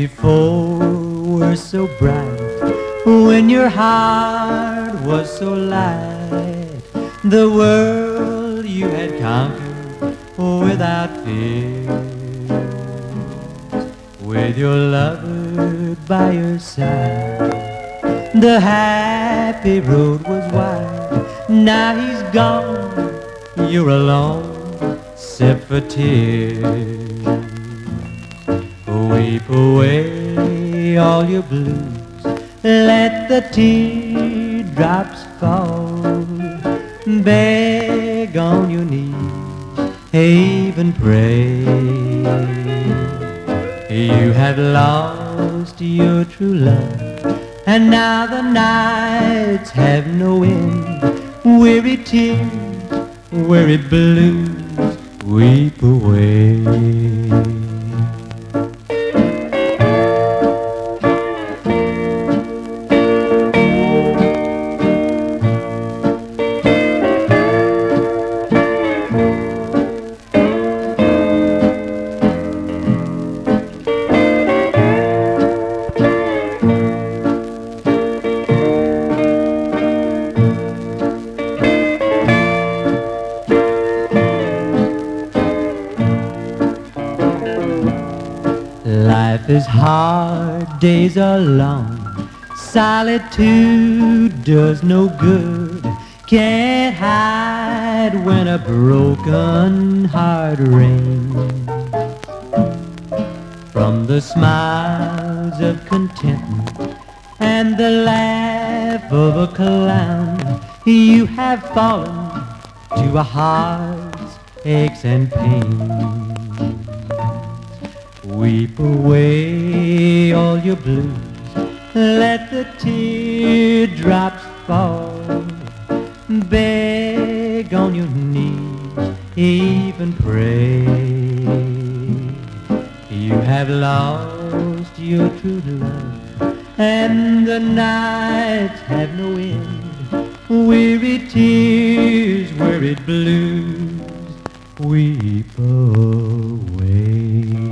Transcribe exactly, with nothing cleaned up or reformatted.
before were so bright, when your heart was so light, the world you had conquered without fears, with your lover by your side, the happy road was wide. Now he's gone, you're alone, except for tears. Weep away all your blues, let the teardrops fall, beg on your knees, even pray. You had lost your true love, and now the nights have no end. Weary tears, weary blues, weep away. Life is hard, days are long, solitude does no good, can't hide when a broken heart rings from the smiles of contentment and the laugh of a clown. You have fallen to a heart's aches and pains. Weep away all your blues, let the teardrops fall, beg on your knees, even pray. You have lost your true love, and the nights have no end. Weary tears, weary blues, weep away.